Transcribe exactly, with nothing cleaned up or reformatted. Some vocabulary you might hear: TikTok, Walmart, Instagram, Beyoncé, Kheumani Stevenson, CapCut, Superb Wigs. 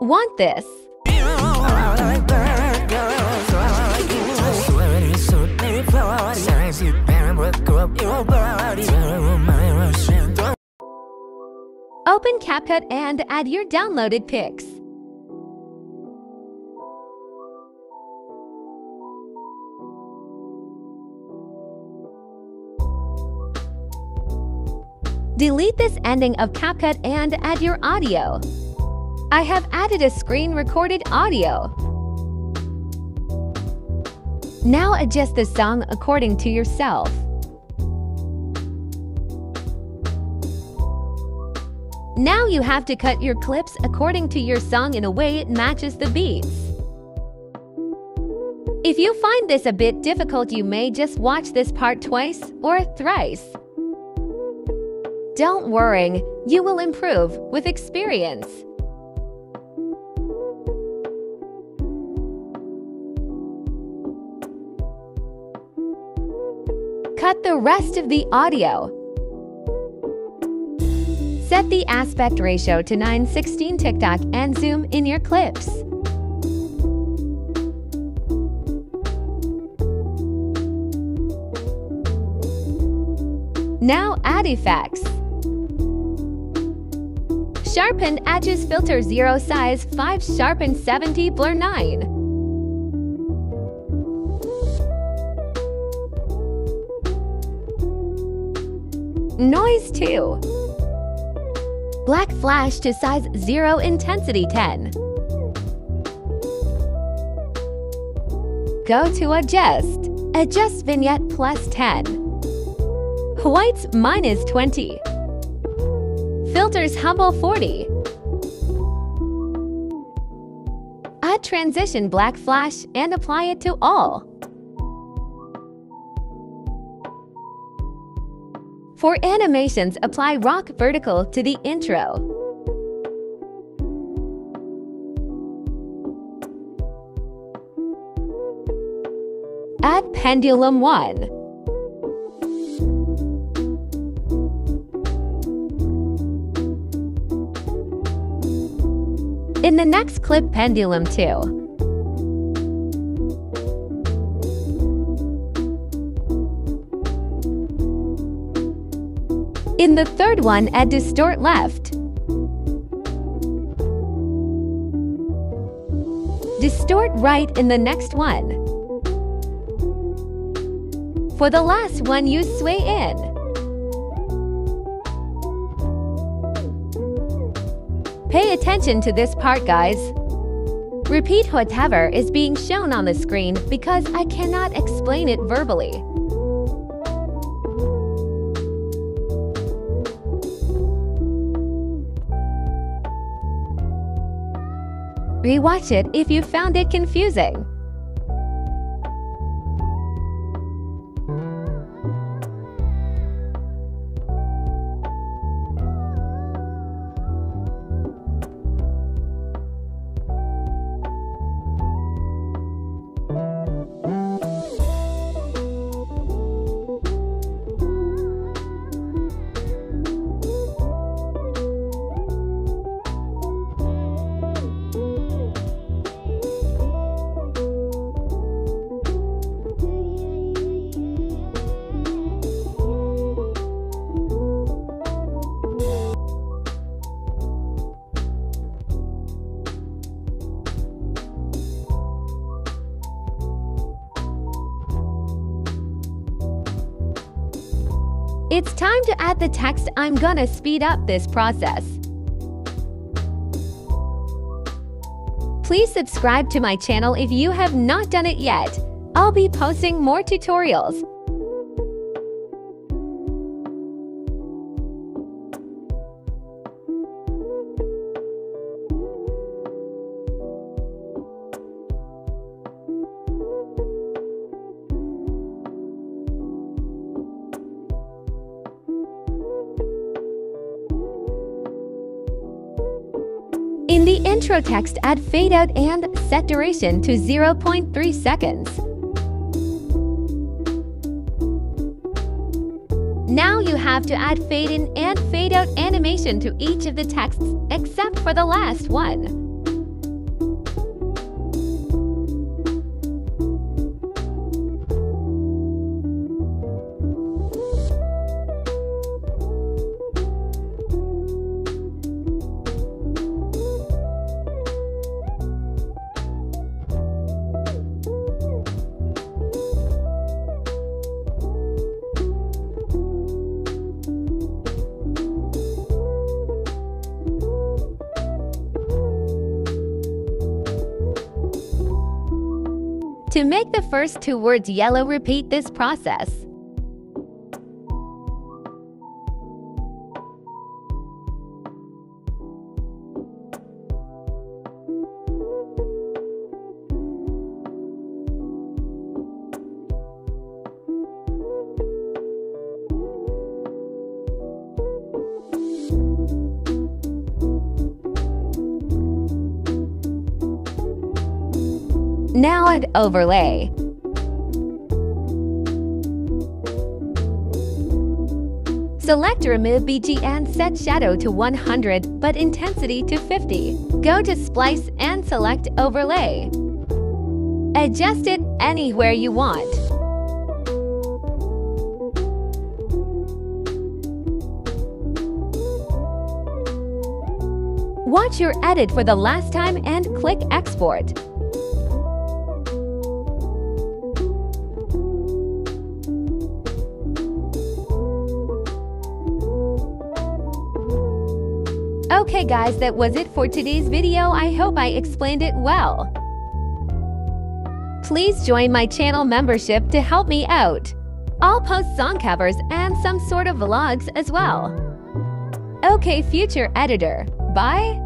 want this. Open CapCut and add your downloaded pics. Delete this ending of CapCut and add your audio. I have added a screen recorded audio. Now adjust the song according to yourself. Now you have to cut your clips according to your song in a way it matches the beats. If you find this a bit difficult, you may just watch this part twice or thrice. Don't worry, you will improve with experience. Cut the rest of the audio. Set the aspect ratio to nine sixteen TikTok and zoom in your clips. Now add effects. Sharpen edges filter zero size five sharpen seventy blur nine. Noise two. Black flash to size zero intensity ten. Go to adjust. Adjust vignette plus ten. Whites minus twenty. Filters humble forty. Add transition black flash and apply it to all. For animations, apply rock vertical to the intro. Add pendulum one. In the next clip, pendulum two. In the third one, add distort left. Distort right in the next one. For the last one, use sway in. Pay attention to this part, guys. Repeat whatever is being shown on the screen because I cannot explain it verbally. Rewatch it if you found it confusing. It's time to add the text. I'm gonna speed up this process. Please subscribe to my channel if you have not done it yet. I'll be posting more tutorials. In the intro text, add fade out and set duration to zero point three seconds. Now you have to add fade in and fade out animation to each of the texts except for the last one. To make the first two words yellow, repeat this process. Now add overlay. Select remove B G and set shadow to one hundred but intensity to fifty. Go to splice and select overlay. Adjust it anywhere you want. Watch your edit for the last time and click export. Okay guys, that was it for today's video. I hope I explained it well. Please join my channel membership to help me out. I'll post song covers and some sort of vlogs as well. Okay, future editor. Bye.